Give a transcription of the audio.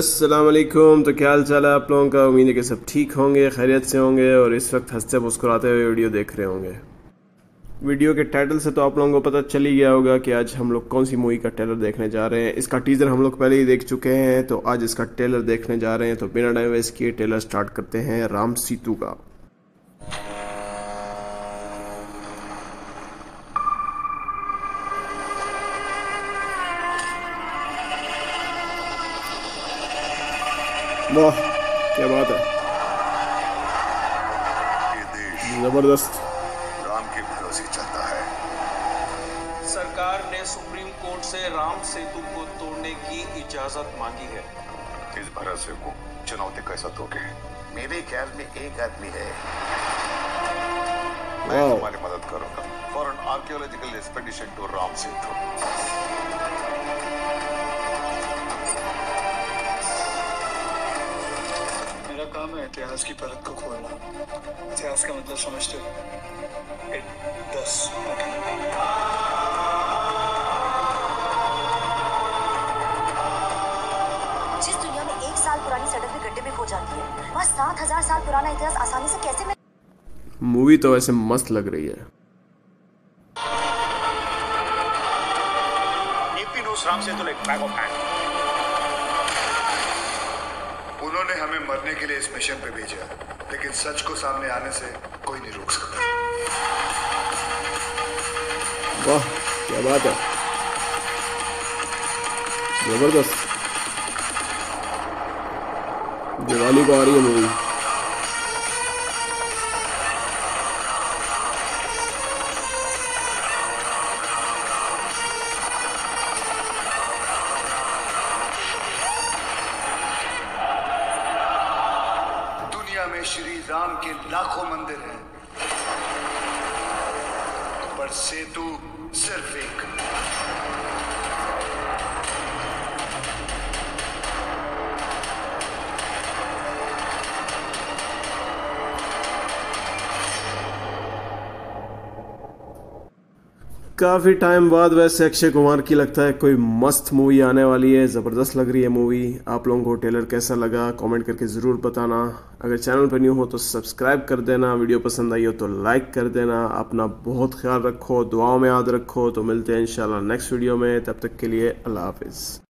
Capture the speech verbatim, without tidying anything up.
अस्सलाम वालेकुम। तो क्या हाल चाल है आप लोगों का? उम्मीद है कि सब ठीक होंगे, खैरियत से होंगे और इस वक्त हंसते मुस्कुराते हुए वीडियो देख रहे होंगे। वीडियो के टाइटल से तो आप लोगों को पता चल ही गया होगा कि आज हम लोग कौन सी मूवी का ट्रेलर देखने जा रहे हैं। इसका टीज़र हम लोग पहले ही देख चुके हैं, तो आज इसका ट्रेलर देखने जा रहे हैं। तो बिना टाइम वेस्ट किए ट्रेलर स्टार्ट करते हैं राम सीतू का। वाह क्या बात है, जबरदस्त। राम के भरोसे चलता है। सरकार ने सुप्रीम कोर्ट से राम सेतु को तोड़ने की इजाजत मांगी है। इस भरोसे को चुनौती कैसे दोगे? मेरे ख्याल में एक आदमी है, मैं तुम्हारी मदद करूंगा। For an archaeological expedition to Ram Setu. काम है इतिहास की परत को खोलना। इतिहास का मतलब समझते हो? जिस दुनिया में एक साल पुरानी सड़क भी गड्ढे में खो जाती है, वहाँ सात हजार साल पुराना इतिहास आसानी से कैसे मिल? मूवी तो वैसे मस्त लग रही है। राम सेतु एक बैग ऑफ हैंड। उन्होंने हमें मरने के लिए इस मिशन पे भेजा, लेकिन सच को सामने आने से कोई नहीं रोक सकता। वाह क्या बात है, जबरदस्त। दिवाली को आ रही है मूवी। श्री राम के लाखों मंदिर हैं, पर सेतु सिर्फ एक। काफी टाइम बाद वैसे अक्षय कुमार की लगता है कोई मस्त मूवी आने वाली है। ज़बरदस्त लग रही है मूवी। आप लोगों को ट्रेलर कैसा लगा कमेंट करके ज़रूर बताना। अगर चैनल पर न्यू हो तो सब्सक्राइब कर देना। वीडियो पसंद आई हो तो लाइक कर देना। अपना बहुत ख्याल रखो, दुआओं में याद रखो। तो मिलते हैं इंशाल्लाह नेक्स्ट वीडियो में। तब तक के लिए अल्लाह हाफिज़।